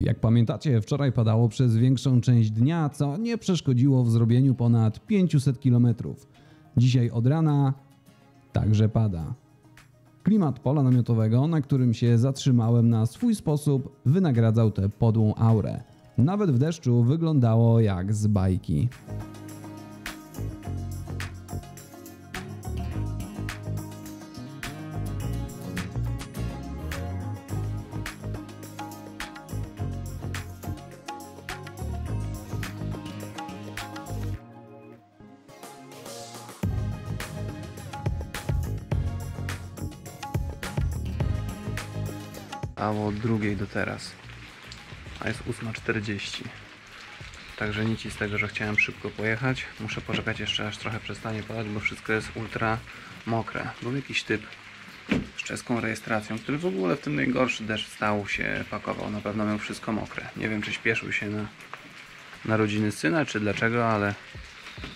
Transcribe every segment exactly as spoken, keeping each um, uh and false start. Jak pamiętacie, wczoraj padało przez większą część dnia, co nie przeszkodziło w zrobieniu ponad pięćset kilometrów. Dzisiaj od rana także pada. Klimat pola namiotowego, na którym się zatrzymałem, na swój sposób wynagradzał tę podłą aurę. Nawet w deszczu wyglądało jak z bajki. A od drugiej do teraz, a jest ósma czterdzieści. Także nic z tego, że chciałem szybko pojechać. Muszę poczekać jeszcze, aż trochę przestanie padać, bo wszystko jest ultra mokre. Był jakiś typ z czeską rejestracją, który w ogóle w tym najgorszy deszcz stał się pakował. Na pewno miał wszystko mokre. Nie wiem, czy śpieszył się na narodziny syna, czy dlaczego, ale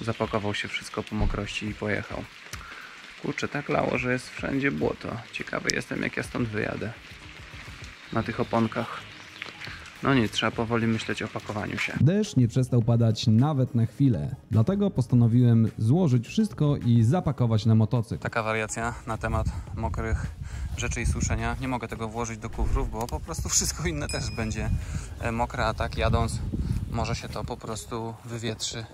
zapakował się wszystko po mokrości i pojechał. Kurczę, tak lało, że jest wszędzie błoto. Ciekawy jestem, jak ja stąd wyjadę. Na tych oponkach. No nic, trzeba powoli myśleć o pakowaniu się. Deszcz nie przestał padać nawet na chwilę, dlatego postanowiłem złożyć wszystko i zapakować na motocykl. Taka wariacja na temat mokrych rzeczy i suszenia. Nie mogę tego włożyć do kufrów, bo po prostu wszystko inne też będzie mokre, a tak jadąc może się to po prostu wywietrzy,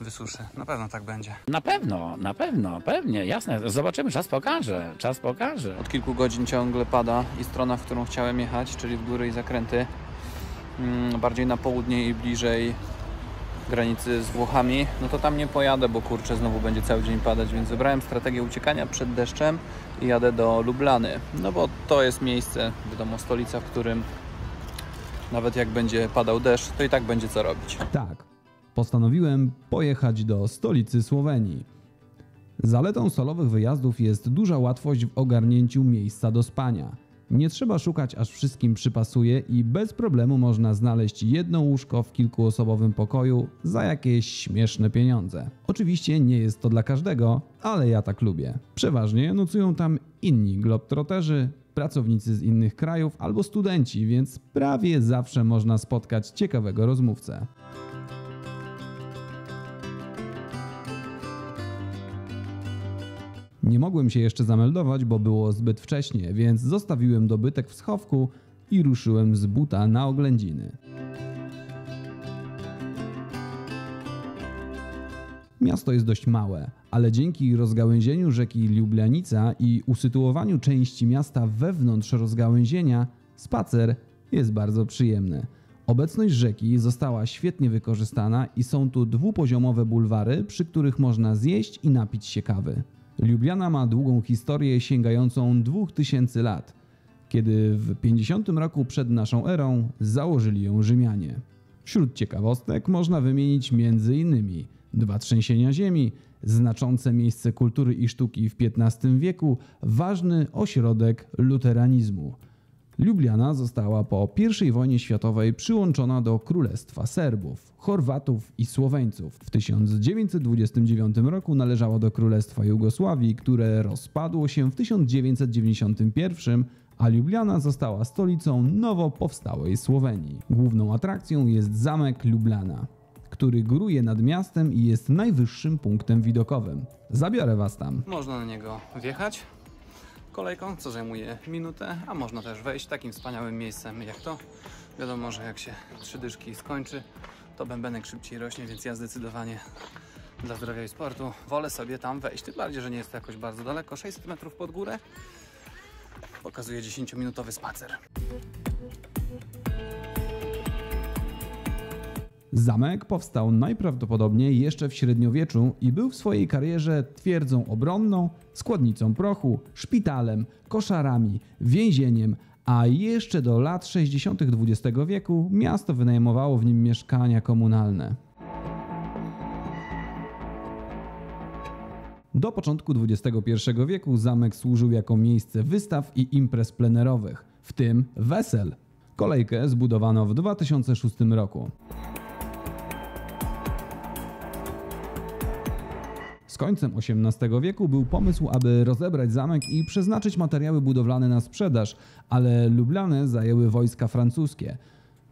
wysuszy. Na pewno tak będzie. Na pewno, na pewno, pewnie, jasne. Zobaczymy, czas pokaże, czas pokaże. Od kilku godzin ciągle pada i strona, w którą chciałem jechać, czyli w góry i zakręty, bardziej na południe i bliżej granicy z Włochami, no to tam nie pojadę, bo kurczę, znowu będzie cały dzień padać, więc wybrałem strategię uciekania przed deszczem i jadę do Lublany, no bo to jest miejsce, wiadomo, stolica, w którym nawet jak będzie padał deszcz, to i tak będzie co robić. Tak. Postanowiłem pojechać do stolicy Słowenii. Zaletą solowych wyjazdów jest duża łatwość w ogarnięciu miejsca do spania. Nie trzeba szukać, aż wszystkim przypasuje i bez problemu można znaleźć jedno łóżko w kilkuosobowym pokoju za jakieś śmieszne pieniądze. Oczywiście nie jest to dla każdego, ale ja tak lubię. Przeważnie nocują tam inni globtroterzy, pracownicy z innych krajów albo studenci, więc prawie zawsze można spotkać ciekawego rozmówcę. Nie mogłem się jeszcze zameldować, bo było zbyt wcześnie, więc zostawiłem dobytek w schowku i ruszyłem z buta na oględziny. Miasto jest dość małe, ale dzięki rozgałęzieniu rzeki Ljubljanica i usytuowaniu części miasta wewnątrz rozgałęzienia, spacer jest bardzo przyjemny. Obecność rzeki została świetnie wykorzystana i są tu dwupoziomowe bulwary, przy których można zjeść i napić się kawy. Ljubljana ma długą historię sięgającą dwóch tysięcy lat, kiedy w pięćdziesiątym roku przed naszą erą założyli ją Rzymianie. Wśród ciekawostek można wymienić między innymi dwa trzęsienia ziemi, znaczące miejsce kultury i sztuki w piętnastym wieku, ważny ośrodek luteranizmu. Ljubljana została po pierwszej wojnie światowej przyłączona do Królestwa Serbów, Chorwatów i Słoweńców. W tysiąc dziewięćset dwudziestym dziewiątym roku należała do Królestwa Jugosławii, które rozpadło się w tysiąc dziewięćset dziewięćdziesiątym pierwszym, a Ljubljana została stolicą nowo powstałej Słowenii. Główną atrakcją jest zamek Ljubljana, który góruje nad miastem i jest najwyższym punktem widokowym. Zabiorę was tam. Można na niego wjechać kolejką, co zajmuje minutę, a można też wejść takim wspaniałym miejscem jak to. Wiadomo, że jak się trzy dyszki skończy, to bębenek szybciej rośnie, więc ja zdecydowanie dla zdrowia i sportu wolę sobie tam wejść. Tym bardziej, że nie jest to jakoś bardzo daleko, sześćset metrów pod górę. Pokazuje dziesięciominutowy spacer. Zamek powstał najprawdopodobniej jeszcze w średniowieczu i był w swojej karierze twierdzą obronną, składnicą prochu, szpitalem, koszarami, więzieniem, a jeszcze do lat sześćdziesiątych dwudziestego wieku miasto wynajmowało w nim mieszkania komunalne. Do początku dwudziestego pierwszego wieku zamek służył jako miejsce wystaw i imprez plenerowych, w tym wesel. Kolejkę zbudowano w dwa tysiące szóstym roku. Z końcem osiemnastego wieku był pomysł, aby rozebrać zamek i przeznaczyć materiały budowlane na sprzedaż, ale Lublanę zajęły wojska francuskie.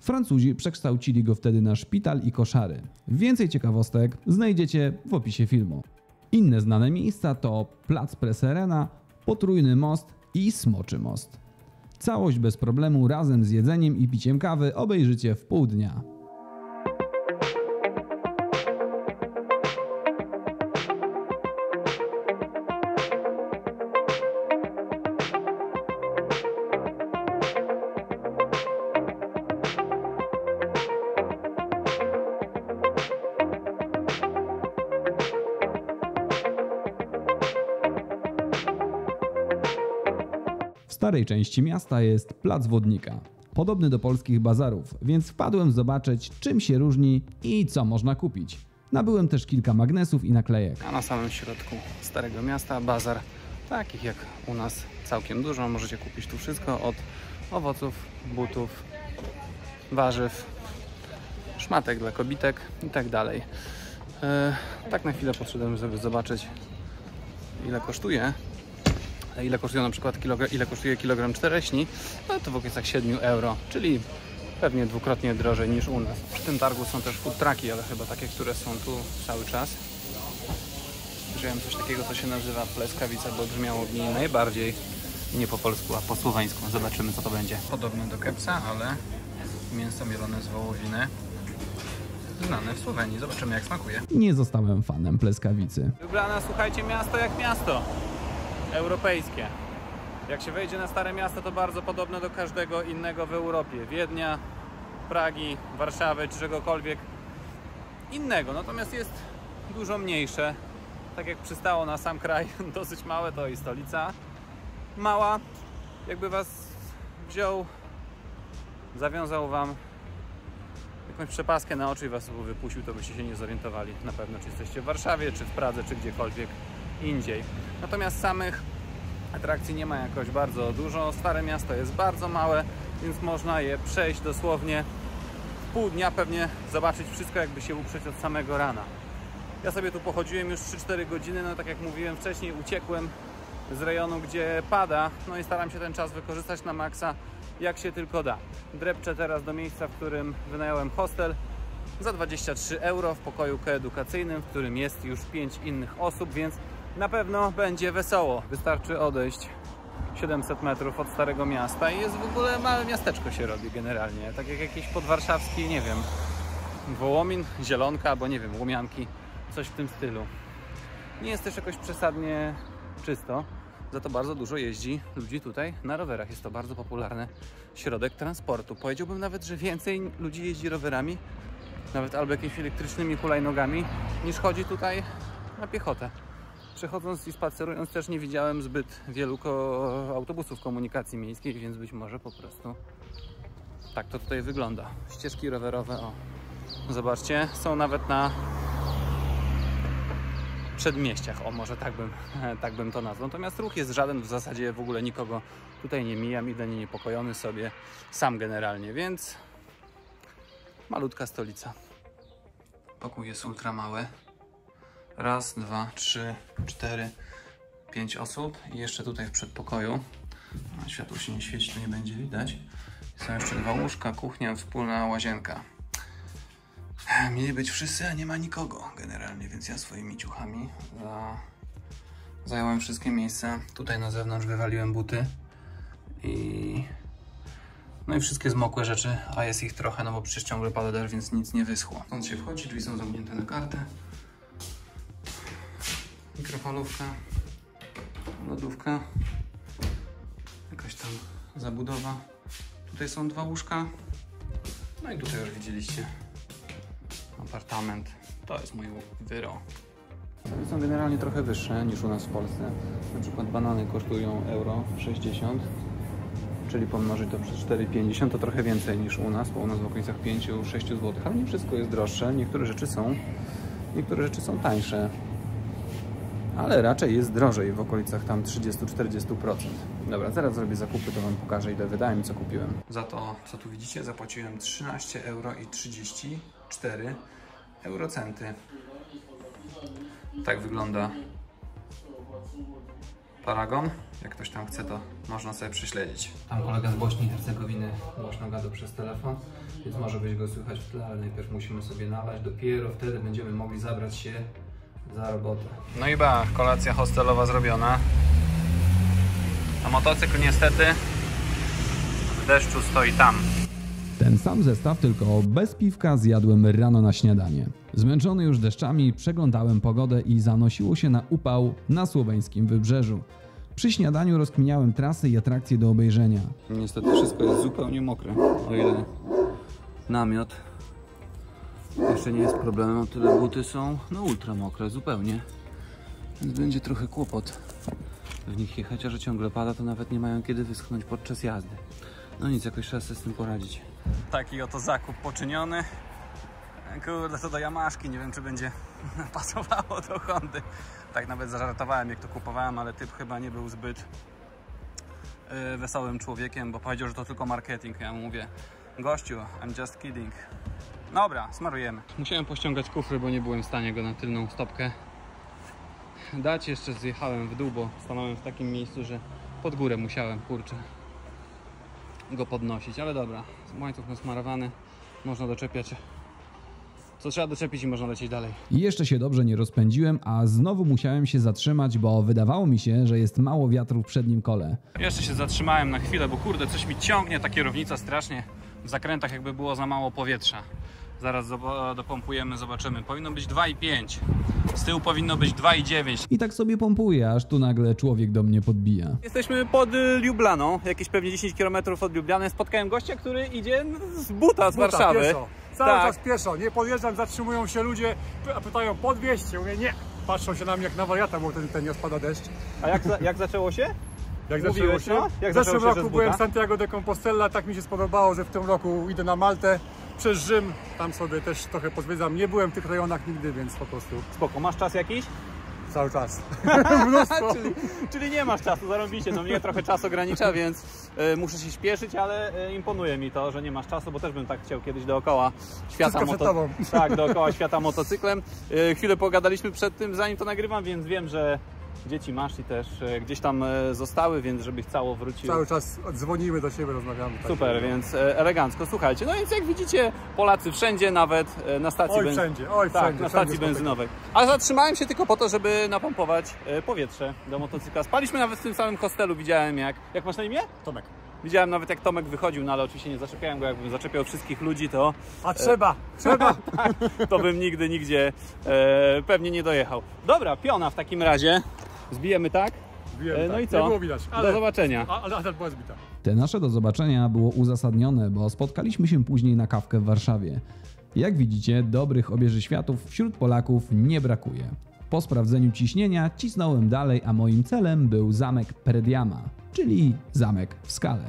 Francuzi przekształcili go wtedy na szpital i koszary. Więcej ciekawostek znajdziecie w opisie filmu. Inne znane miejsca to Plac Preserena, Potrójny Most i Smoczy Most. Całość bez problemu razem z jedzeniem i piciem kawy obejrzycie w pół dnia. W starej części miasta jest Plac Wodnika, podobny do polskich bazarów, więc wpadłem zobaczyć, czym się różni i co można kupić. Nabyłem też kilka magnesów i naklejek. A na samym środku starego miasta bazar, takich jak u nas całkiem dużo. Możecie kupić tu wszystko od owoców, butów, warzyw, szmatek dla kobitek i tak dalej. Tak na chwilę podszedłem, żeby zobaczyć, ile kosztuje. Ile kosztuje na przykład kilogram, ile kosztuje kilogram czereśni, no to w okolicach siedmiu euro, czyli pewnie dwukrotnie drożej niż u nas. Przy tym targu są też food trucki, ale chyba takie, które są tu cały czas. Wziąłem coś takiego, co się nazywa Pleskawica, bo brzmiało w niej najbardziej nie po polsku, a po słoweńsku. Zobaczymy, co to będzie. Podobne do kepsa, ale mięso mielone z wołowiny. Znane w Słowenii. Zobaczymy, jak smakuje. Nie zostałem fanem Pleskawicy. Lublana, słuchajcie, miasto jak miasto. Europejskie. Jak się wejdzie na stare miasto, to bardzo podobne do każdego innego w Europie. Wiednia, Pragi, Warszawy czy czegokolwiek innego. Natomiast jest dużo mniejsze. Tak jak przystało na sam kraj, dosyć małe, to i stolica mała. Jakby was wziął, zawiązał wam jakąś przepaskę na oczy i was wypuścił, to byście się nie zorientowali na pewno, czy jesteście w Warszawie, czy w Pradze, czy gdziekolwiek indziej. Natomiast samych atrakcji nie ma jakoś bardzo dużo. Stare miasto jest bardzo małe, więc można je przejść dosłownie w pół dnia, pewnie zobaczyć wszystko, jakby się uprzeć od samego rana. Ja sobie tu pochodziłem już trzy cztery godziny, no tak jak mówiłem wcześniej, uciekłem z rejonu, gdzie pada, no i staram się ten czas wykorzystać na maksa, jak się tylko da. Drepczę teraz do miejsca, w którym wynająłem hostel za dwadzieścia trzy euro w pokoju koedukacyjnym, w którym jest już pięć innych osób, więc na pewno będzie wesoło. Wystarczy odejść siedemset metrów od starego miasta i jest w ogóle małe miasteczko się robi generalnie. Tak jak jakiś podwarszawski, nie wiem, Wołomin, Zielonka albo nie wiem, Łomianki. Coś w tym stylu. Nie jest też jakoś przesadnie czysto. Za to bardzo dużo jeździ ludzi tutaj na rowerach. Jest to bardzo popularny środek transportu. Powiedziałbym nawet, że więcej ludzi jeździ rowerami, nawet albo jakimiś elektrycznymi hulajnogami, niż chodzi tutaj na piechotę. Przechodząc i spacerując też nie widziałem zbyt wielu ko autobusów komunikacji miejskiej, więc być może po prostu tak to tutaj wygląda. Ścieżki rowerowe, o, zobaczcie, są nawet na przedmieściach, o, może tak bym, tak bym to nazwał. Natomiast ruch jest żaden, w zasadzie w ogóle nikogo tutaj nie mijam, idę niepokojony sobie sam generalnie, więc malutka stolica. Pokój jest ultra mały. Raz, dwa, trzy, cztery, pięć osób i jeszcze tutaj w przedpokoju. Światło się nie świeci, to nie będzie widać. Są jeszcze dwa łóżka, kuchnia, wspólna łazienka. Mieli być wszyscy, a nie ma nikogo generalnie, więc ja swoimi ciuchami za... zająłem wszystkie miejsca. Tutaj na zewnątrz wywaliłem buty i... no i wszystkie zmokłe rzeczy, a jest ich trochę, no bo przecież ciągle pada deszcz, więc nic nie wyschło. Stąd się wchodzi, drzwi są zamknięte na kartę. Mikrofalówka, lodówka, jakaś tam zabudowa. Tutaj są dwa łóżka. No i tutaj już widzieliście apartament. To jest mój wyro. Są generalnie trochę wyższe niż u nas w Polsce. Na przykład banany kosztują jeden sześćdziesiąt euro, czyli pomnożyć to przez cztery pięćdziesiąt to trochę więcej niż u nas, bo u nas w okolicach pięć sześć złotych. Ale nie wszystko jest droższe. Niektóre rzeczy są, niektóre rzeczy są tańsze. Ale raczej jest drożej, w okolicach tam trzydzieści do czterdziestu procent. Dobra, zaraz zrobię zakupy, to wam pokażę, ile wydałem i co kupiłem. Za to, co tu widzicie, zapłaciłem trzynaście euro i trzydzieści cztery eurocenty. Tak wygląda paragon. Jak ktoś tam chce, to można sobie prześledzić. Tam kolega z Bośni i Hercegowiny głośno gada przez telefon, więc może być go słychać w tle, ale najpierw musimy sobie nalać. Dopiero wtedy będziemy mogli zabrać się za robotę. No i ba, kolacja hostelowa zrobiona. A motocykl niestety w deszczu stoi tam. Ten sam zestaw, tylko bez piwka, zjadłem rano na śniadanie. Zmęczony już deszczami przeglądałem pogodę i zanosiło się na upał na słoweńskim wybrzeżu. Przy śniadaniu rozkminiałem trasy i atrakcje do obejrzenia. Niestety wszystko jest zupełnie mokre, o ile namiot jeszcze nie jest problemem, o tyle buty są no ultra mokre zupełnie, więc będzie trochę kłopot w nich jechać, a że ciągle pada, to nawet nie mają kiedy wyschnąć podczas jazdy. No nic, jakoś trzeba sobie z tym poradzić. Taki oto zakup poczyniony. Kurde, to do Yamaszki, nie wiem czy będzie pasowało do Hondy. Tak nawet zażartowałem, jak to kupowałem, ale typ chyba nie był zbyt yy, wesołym człowiekiem, bo powiedział, że to tylko marketing. Ja mu mówię, gościu, I'm just kidding. Dobra, smarujemy. Musiałem pościągać kufry, bo nie byłem w stanie go na tylną stopkę dać. Jeszcze zjechałem w dół, bo stanąłem w takim miejscu, że pod górę musiałem, kurczę, go podnosić. Ale dobra, łańcuch nasmarowany, można doczepiać co trzeba doczepić i można lecieć dalej. Jeszcze się dobrze nie rozpędziłem, a znowu musiałem się zatrzymać, bo wydawało mi się, że jest mało wiatru w przednim kole. Jeszcze się zatrzymałem na chwilę, bo kurde, coś mi ciągnie ta kierownica strasznie. W zakrętach jakby było za mało powietrza. Zaraz dopompujemy, zobaczymy. Powinno być dwa i pięć. Z tyłu powinno być dwa i dziewięć. I tak sobie pompuję, aż tu nagle człowiek do mnie podbija. Jesteśmy pod Ljubljaną, jakieś pewnie dziesięć kilometrów od Ljubljany. Spotkałem gościa, który idzie z buta z buta, Warszawy. Pieszo. Cały tak. czas pieszo, nie podjeżdżam, zatrzymują się ludzie, pytają podwieźcie, mówię nie. Patrzą się na mnie jak na wariata, bo ten, ten nie spada deszcz. A jak, za, jak zaczęło się? Jak zaczęło się? No? Jak w zeszłym roku byłem buta? w Santiago de Compostela, tak mi się spodobało, że w tym roku idę na Maltę. Przez Rzym, tam sobie też trochę pozwiedzam. Nie byłem w tych rejonach nigdy, więc po prostu. Spoko, masz czas jakiś? Cały czas. Mnóstwo. czyli, czyli nie masz czasu, zarobicie. No mnie trochę czas ogranicza, więc y, muszę się śpieszyć, ale y, imponuje mi to, że nie masz czasu, bo też bym tak chciał kiedyś dookoła świata motocyklem. Tak, dookoła świata motocyklem. Y, chwilę pogadaliśmy przed tym, zanim to nagrywam, więc wiem, że dzieci masz i też gdzieś tam zostały, więc żebyś cało wrócił. Cały czas dzwonimy do siebie, rozmawiamy. Tak Super, się. więc elegancko. Słuchajcie, no więc jak widzicie, Polacy wszędzie, nawet na stacji, oj, benz... wszędzie, oj, tak, wszędzie, na stacji wszędzie benzynowej. A zatrzymałem się tylko po to, żeby napompować powietrze do motocykla. Spaliśmy nawet w tym samym hostelu, widziałem jak... Jak masz na imię? Tomek. Widziałem nawet jak Tomek wychodził, no ale oczywiście nie zaczepiałem go, jakbym zaczepiał wszystkich ludzi, to... A trzeba, e... trzeba! tak, to bym nigdy, nigdzie e... pewnie nie dojechał. Dobra, piona w takim razie. Zbijemy tak? Zbijemy, e, no tak. i co? Nie było widać, ale, do zobaczenia. Ale, ale była zbita. Te nasze do zobaczenia było uzasadnione, bo spotkaliśmy się później na kawkę w Warszawie. Jak widzicie, dobrych obieży światów wśród Polaków nie brakuje. Po sprawdzeniu ciśnienia cisnąłem dalej, a moim celem był zamek Predjama, czyli zamek w skale.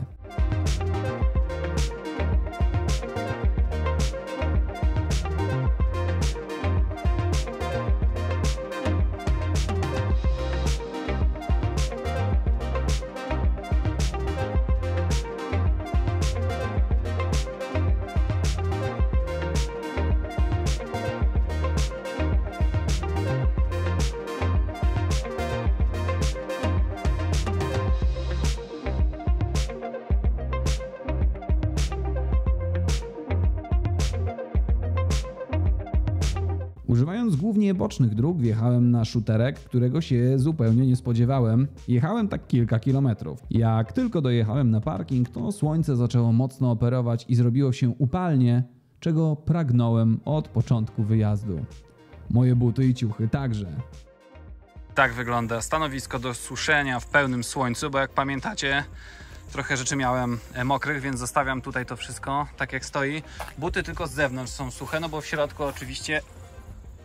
Używając głównie bocznych dróg, wjechałem na szuterek, którego się zupełnie nie spodziewałem. Jechałem tak kilka kilometrów. Jak tylko dojechałem na parking, to słońce zaczęło mocno operować i zrobiło się upalnie, czego pragnąłem od początku wyjazdu. Moje buty i ciuchy także. Tak wygląda stanowisko do suszenia w pełnym słońcu, bo jak pamiętacie, trochę rzeczy miałem mokrych, więc zostawiam tutaj to wszystko tak jak stoi. Buty tylko z zewnątrz są suche, no bo w środku oczywiście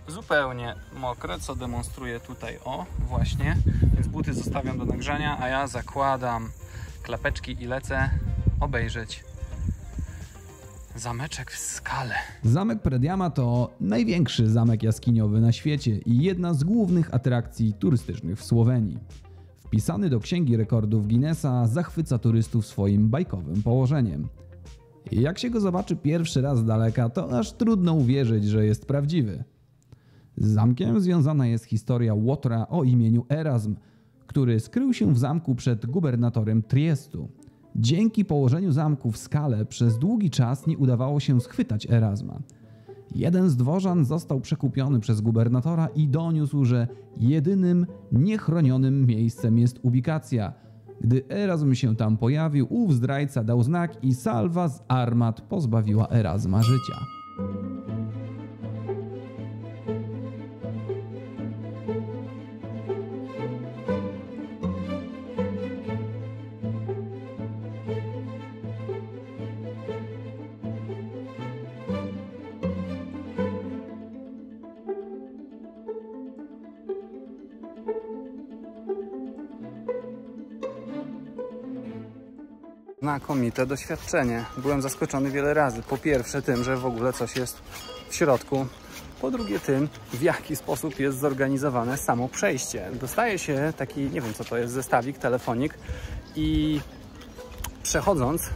zupełnie mokre, co demonstruję tutaj, o właśnie, więc buty zostawiam do nagrzania, a ja zakładam klapeczki i lecę obejrzeć zameczek w skale. Zamek Predjama to największy zamek jaskiniowy na świecie i jedna z głównych atrakcji turystycznych w Słowenii. Wpisany do Księgi Rekordów Guinnessa, zachwyca turystów swoim bajkowym położeniem. Jak się go zobaczy pierwszy raz z daleka, to aż trudno uwierzyć, że jest prawdziwy. Z zamkiem związana jest historia łotra o imieniu Erasm, który skrył się w zamku przed gubernatorem Triestu. Dzięki położeniu zamku w skale przez długi czas nie udawało się schwytać Erasma. Jeden z dworzan został przekupiony przez gubernatora i doniósł, że jedynym niechronionym miejscem jest ubikacja. Gdy Erasm się tam pojawił, ów zdrajca dał znak i salwa z armat pozbawiła Erasma życia. Znakomite doświadczenie. Byłem zaskoczony wiele razy. Po pierwsze tym, że w ogóle coś jest w środku. Po drugie tym, w jaki sposób jest zorganizowane samo przejście. Dostaje się taki, nie wiem co to jest, zestawik, telefonik i przechodząc yy,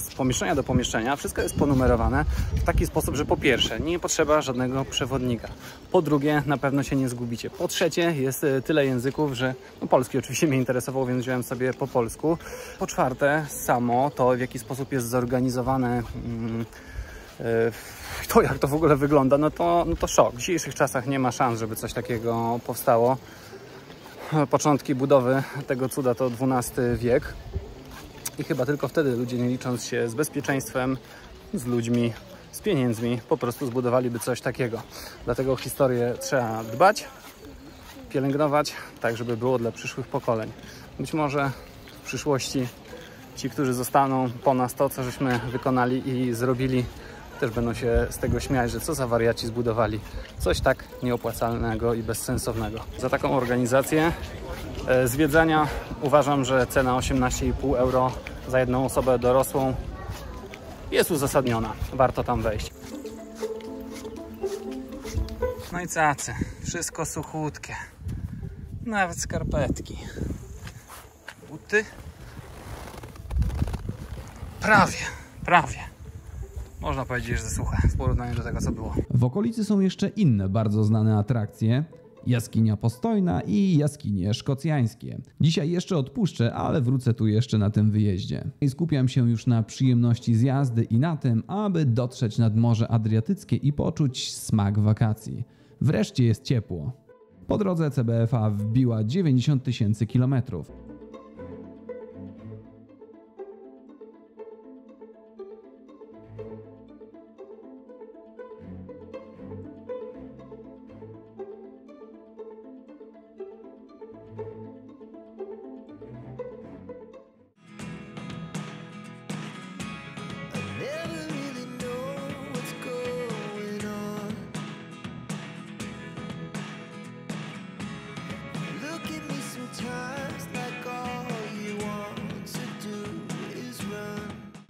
z pomieszczenia do pomieszczenia wszystko jest ponumerowane w taki sposób, że po pierwsze nie potrzeba żadnego przewodnika. Po drugie na pewno się nie zgubicie. Po trzecie jest tyle języków, że no, polski oczywiście mnie interesował, więc wziąłem sobie po polsku. Po czwarte samo to, w jaki sposób jest zorganizowane yy, yy, to, jak to w ogóle wygląda, no to, no to szok. W dzisiejszych czasach nie ma szans, żeby coś takiego powstało. Początki budowy tego cuda to dwunasty wiek. I chyba tylko wtedy ludzie, nie licząc się z bezpieczeństwem, z ludźmi, z pieniędzmi, po prostu zbudowaliby coś takiego. Dlatego o historię trzeba dbać, pielęgnować, tak żeby było dla przyszłych pokoleń. Być może w przyszłości ci, którzy zostaną po nas, to co żeśmy wykonali i zrobili, też będą się z tego śmiać, że co za wariaci zbudowali coś tak nieopłacalnego i bezsensownego. Za taką organizację zwiedzania uważam, że cena osiemnaście i pół euro za jedną osobę dorosłą jest uzasadniona. Warto tam wejść. No i cacy. Wszystko suchutkie. Nawet skarpetki. Buty. Prawie, prawie. Można powiedzieć, że suche w porównaniu do tego, co było. W okolicy są jeszcze inne bardzo znane atrakcje. Jaskinia Postojna i Jaskinie Szkocjańskie. Dzisiaj jeszcze odpuszczę, ale wrócę tu jeszcze na tym wyjeździe. I skupiam się już na przyjemności z jazdy i na tym, aby dotrzeć nad Morze Adriatyckie i poczuć smak wakacji. Wreszcie jest ciepło. Po drodze C B F a wbiła dziewięćdziesiąt tysięcy kilometrów.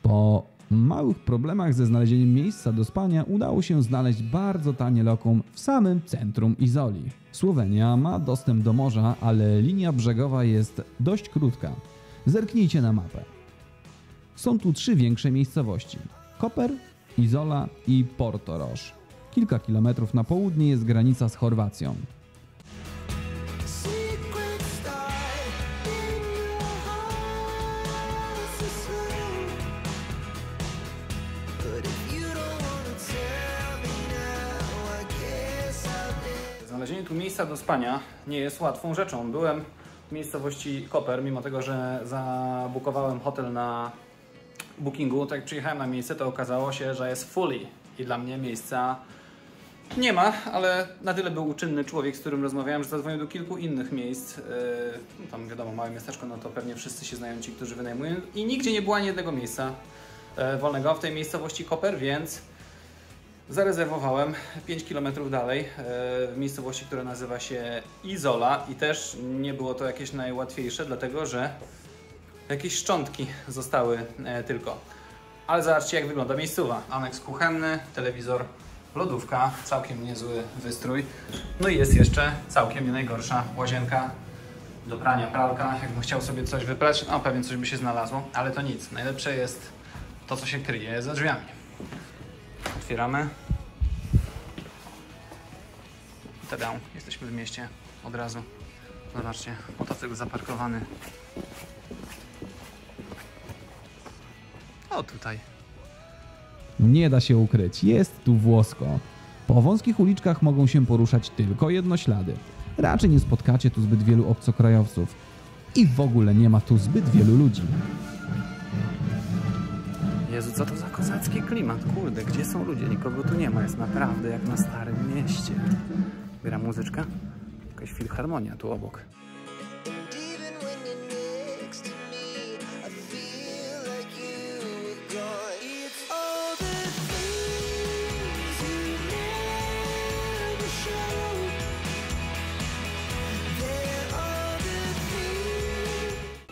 Po małych problemach ze znalezieniem miejsca do spania udało się znaleźć bardzo tanie lokum w samym centrum Izoli. Słowenia ma dostęp do morza, ale linia brzegowa jest dość krótka. Zerknijcie na mapę. Są tu trzy większe miejscowości: Koper, Izola i Portoroż. Kilka kilometrów na południe jest granica z Chorwacją. Tu miejsca do spania nie jest łatwą rzeczą. Byłem w miejscowości Koper, mimo tego, że zabukowałem hotel na bookingu, tak jak przyjechałem na miejsce, to okazało się, że jest fully i dla mnie miejsca nie ma, ale na tyle był uczynny człowiek, z którym rozmawiałem, że zadzwonił do kilku innych miejsc. No tam wiadomo, małe miasteczko, no to pewnie wszyscy się znają ci, którzy wynajmują i nigdzie nie było ani jednego miejsca wolnego w tej miejscowości Koper, więc zarezerwowałem pięć kilometrów dalej w miejscowości, która nazywa się Izola i też nie było to jakieś najłatwiejsze, dlatego że jakieś szczątki zostały tylko. Ale zobaczcie, jak wygląda miejscowa. Aneks kuchenny, telewizor, lodówka, całkiem niezły wystrój. No i jest jeszcze całkiem nie najgorsza łazienka do prania, pralka. Jakbym chciał sobie coś wyprać, no pewnie coś by się znalazło, ale to nic. Najlepsze jest to, co się kryje za drzwiami. Otwieramy. Tada, jesteśmy w mieście od razu. Zobaczcie, motocykl zaparkowany. O, tutaj. Nie da się ukryć, jest tu włosko. Po wąskich uliczkach mogą się poruszać tylko jednoślady. Raczej nie spotkacie tu zbyt wielu obcokrajowców. I w ogóle nie ma tu zbyt wielu ludzi. Jezu, co to za kozacki klimat, kurde, gdzie są ludzie? Nikogo tu nie ma, jest naprawdę jak na starym mieście. Gra muzyczka? Jakaś filharmonia tu obok.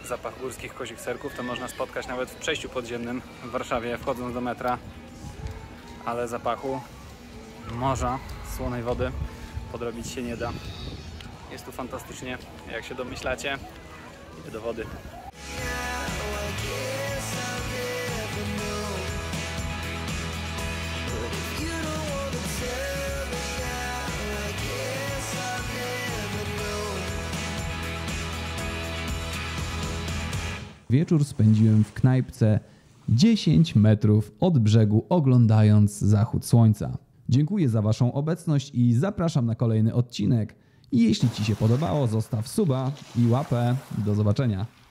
Zapach górskich kozich serków to można spotkać nawet w przejściu podziemnym w Warszawie, wchodząc do metra, ale zapachu morza, słonej wody podrobić się nie da. Jest tu fantastycznie, jak się domyślacie, idę do wody. Wieczór spędziłem w knajpce dziesięć metrów od brzegu, oglądając zachód słońca. Dziękuję za waszą obecność i zapraszam na kolejny odcinek. Jeśli ci się podobało, zostaw suba i łapę. Do zobaczenia.